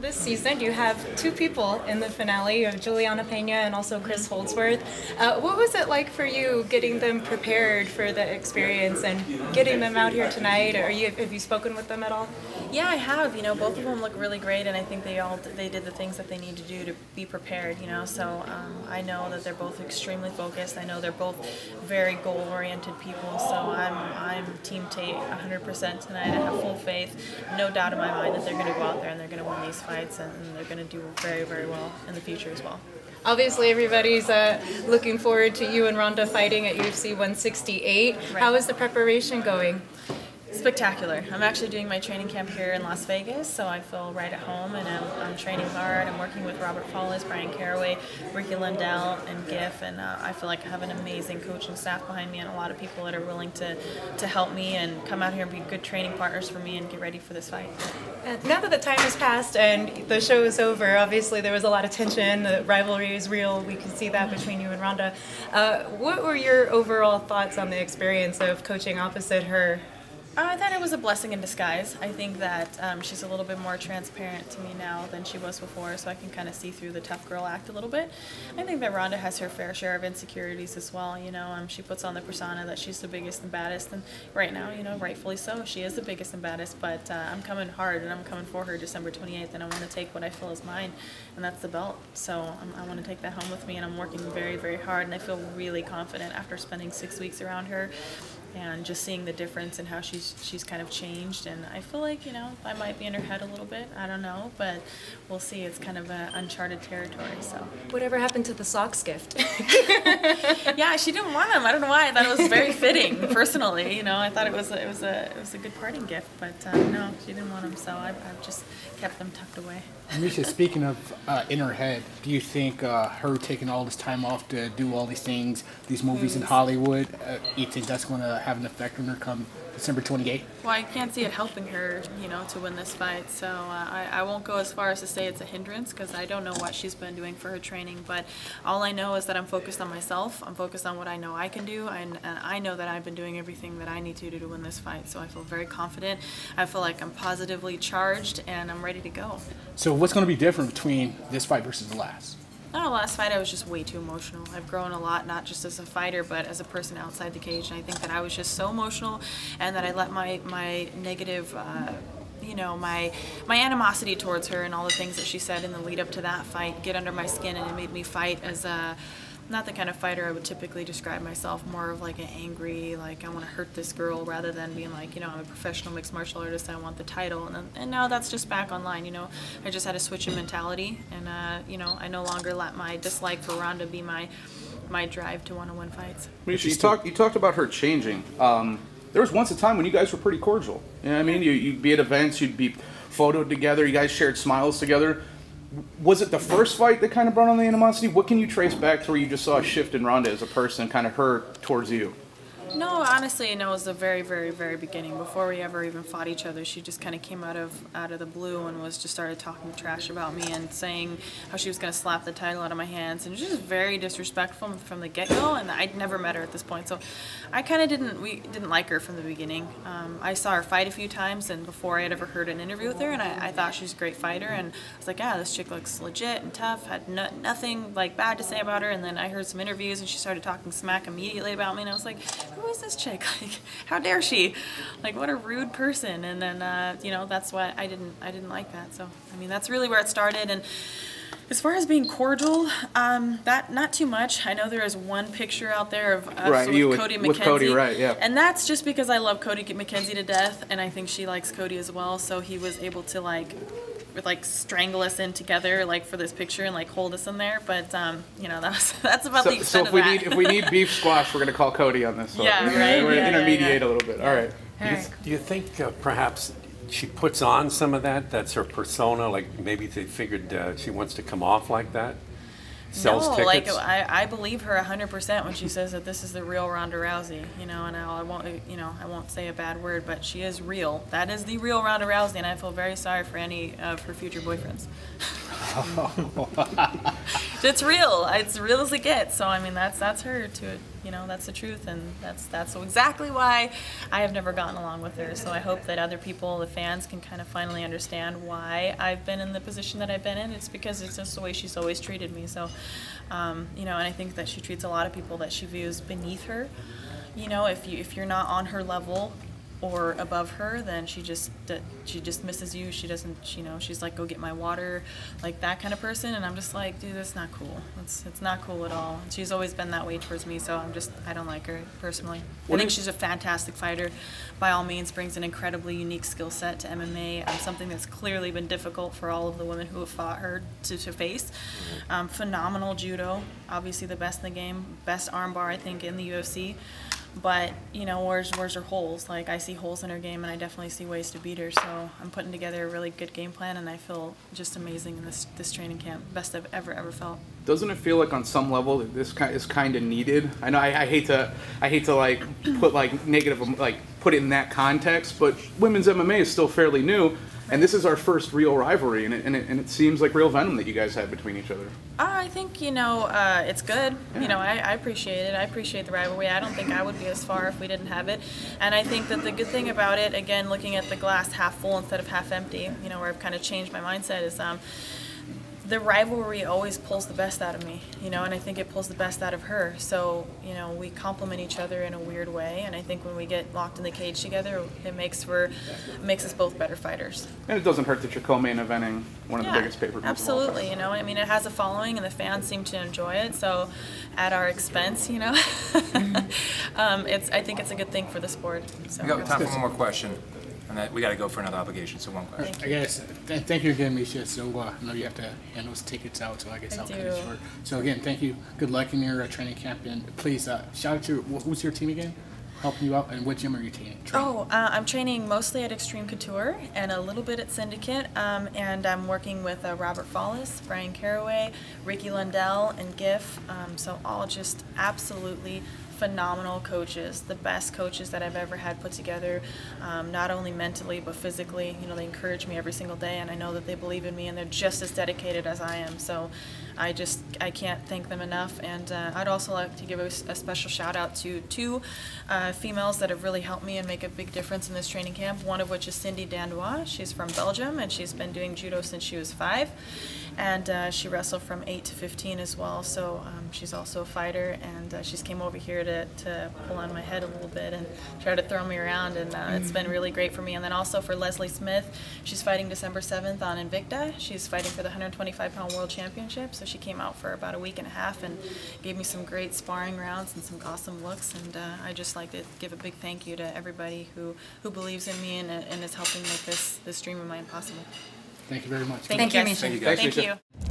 this season, you have two people in the finale. You have Juliana Pena and also Chris Holdsworth. What was it like for you getting them prepared for the experience and getting them out here tonight? Have you spoken with them at all? Yeah, I have. You know, both of them look really great, and I think they did the things that they need to do to be prepared. You know, so I know that they're both extremely focused. I know they're both very goal-oriented people. So I'm Team Tate 100% tonight. I have full faith, no doubt in my mind that they're going to go out there and they're going to win these fights, and they're going to do very, very well in the future as well. Obviously, everybody's looking forward to you and Ronda fighting at UFC 168. Right. How is the preparation going? Spectacular. I'm actually doing my training camp here in Las Vegas, so I feel right at home, and I'm training hard. I'm working with Robert Fallis, Brian Caraway, Ricky Lundell, and Giff, and I feel like I have an amazing coaching staff behind me and a lot of people that are willing to help me and come out here and be good training partners for me and get ready for this fight. Now that the time has passed and the show is over, obviously there was a lot of tension. The rivalry is real. We can see that between you and Ronda. What were your overall thoughts on the experience of coaching opposite her? I thought it was a blessing in disguise. I think that she's a little bit more transparent to me now than she was before, so I can kind of see through the tough girl act a little bit. I think that Ronda has her fair share of insecurities as well. You know, she puts on the persona that she's the biggest and baddest, and right now, you know, rightfully so, she is the biggest and baddest, but I'm coming hard, and I'm coming for her December 28th, and I want to take what I feel is mine, and that's the belt. So I want to take that home with me, and I'm working very, very hard, and I feel really confident after spending 6 weeks around her and just seeing the difference in how she's kind of changed. And I feel like, you know, I might be in her head a little bit. I don't know, but we'll see. It's kind of an uncharted territory. So whatever happened to the socks gift? Yeah, she didn't want them. I don't know why. I thought it was very fitting, personally. You know, I thought it was a good parting gift, but no, she didn't want them. So I've just kept them tucked away. Miesha, speaking of in her head, do you think her taking all this time off to do all these things, these movies in Hollywood, you think that's going to have an effect on her come December 28th? Well, I can't see it helping her, you know, to win this fight. So I won't go as far as to say it's a hindrance, because I don't know what she's been doing for her training. But all I know is that I'm focused on myself. I'm focused on what I know I can do. And I know that I've been doing everything that I need to do to win this fight. So I feel very confident. I feel like I'm positively charged, and I'm ready to go. So what's going to be different between this fight versus the last? Oh, last fight I was just way too emotional. I've grown a lot, not just as a fighter, but as a person outside the cage. And I think that I was just so emotional, and that I let my negative, you know, my animosity towards her and all the things that she said in the lead up to that fight get under my skin, and it made me fight as a... not the kind of fighter I would typically describe myself, more of like an angry, like I want to hurt this girl, rather than being like, you know, I'm a professional mixed martial artist, I want the title. And now that's just back online, you know. I just had a switch in mentality, and, you know, I no longer let my dislike for Ronda be my drive to want to win fights. You talked about her changing. There was once a time when you guys were pretty cordial. You know what I mean? You'd be at events, you'd be photoed together, you guys shared smiles together. Was it the first fight that kind of brought on the animosity? What can you trace back to where you just saw a shift in Ronda as a person, kind of her towards you? No, honestly, no, it was the very, very, very beginning. Before we ever even fought each other, she just kind of came out of the blue and just started talking trash about me and saying how she was going to slap the title out of my hands. And it was just very disrespectful from the get-go, and I'd never met her at this point. So I kind of didn't like her from the beginning. I saw her fight a few times, and before I had ever heard an interview with her, and I thought she was a great fighter. And I was like, yeah, this chick looks legit and tough, had nothing like bad to say about her. And then I heard some interviews, and she started talking smack immediately about me, and I was like, who is this chick? Like, how dare she? Like, what a rude person. And then, you know, that's why I didn't like that. So, I mean, that's really where it started. And as far as being cordial, that not too much. I know there is one picture out there of us with Cody McKenzie, right? Yeah. And that's just because I love Cody McKenzie to death, and I think she likes Cody as well. So he was able to like strangle us in together, like for this picture, and like hold us in there. But you know, that's about the extent of that. So if we need beef squash, we're gonna call Cody on this one. Yeah, right. We're gonna mediate a little bit. All right. Do you think perhaps she puts on some of that? That's her persona. Like maybe they figured she wants to come off like that. Sells no, tickets. Like I believe her 100% when she says that this is the real Ronda Rousey, you know, and I won't say a bad word, but she is real. That is the real Ronda Rousey, and I feel very sorry for any of her future boyfriends. It's real. It's real as it gets. So I mean, that's her to it. You know, that's the truth, and that's exactly why I have never gotten along with her. So I hope that other people, the fans, can kind of finally understand why I've been in the position that I've been in. It's because it's just the way she's always treated me. So, you know, and I think that she treats a lot of people that she views beneath her. You know, if you're not on her level or above her, then she just misses you. She doesn't, you know, she's like, go get my water, like that kind of person. And I'm just like, dude, that's not cool. It's not cool at all. And she's always been that way towards me, so I don't like her personally. I think she's a fantastic fighter. By all means, brings an incredibly unique skill set to MMA, something that's clearly been difficult for all of the women who have fought her to face. Phenomenal judo, obviously the best in the game, best armbar I think in the UFC. But, you know, where's her holes? Like, I see holes in her game, and I definitely see ways to beat her. So I'm putting together a really good game plan, and I feel just amazing in this training camp. Best I've ever felt. Doesn't it feel like on some level that this is kind of needed? I know I hate to like put like negative, like put it in that context, but women's MMA is still fairly new. And this is our first real rivalry, and it seems like real venom that you guys have between each other. I think, you know, it's good. Yeah. You know, I appreciate it. I appreciate the rivalry. I don't think I would be as far if we didn't have it. And I think that the good thing about it, again, looking at the glass half full instead of half empty, you know, where I've kind of changed my mindset is, the rivalry always pulls the best out of me, you know, and I think it pulls the best out of her. So, you know, we complement each other in a weird way, and I think when we get locked in the cage together, it makes us both better fighters. And it doesn't hurt that you're co-main eventing one of the biggest pay-per-views. Absolutely, you know, I mean, it has a following, and the fans seem to enjoy it. So, at our expense, you know, I think it's a good thing for the sport. So. We got time for one more question. And we got to go for another obligation, so one question. I guess, thank you again, Miesha. So I know you have to hand those tickets out, so I guess I'll cut it short. So again, thank you. Good luck in your training camp. And please, shout out to who's your team again? Helping you out, and what gym are you training? Oh, I'm training mostly at Extreme Couture and a little bit at Syndicate, and I'm working with Robert Fallis, Brian Caraway, Ricky Lundell, and Giff, so all just absolutely phenomenal coaches, the best coaches that I've ever had put together, not only mentally but physically. You know, they encourage me every single day, and I know that they believe in me, and they're just as dedicated as I am. So I can't thank them enough. And I'd also like to give a special shout out to two females that have really helped me and make a big difference in this training camp, one of which is Cindy Dandois. She's from Belgium, and she's been doing judo since she was 5, and she wrestled from 8 to 15 as well. So she's also a fighter, and she's came over here to pull on my head a little bit and try to throw me around, and it's been really great for me. And then also for Leslie Smith, she's fighting December 7th on Invicta. She's fighting for the 125-pound world championship, so she came out for about a week and a half and gave me some great sparring rounds and some awesome looks, and I just like to give a big thank you to everybody who believes in me and is helping make this dream of mine possible. Thank you very much. Thank you, Miesha. Thank you.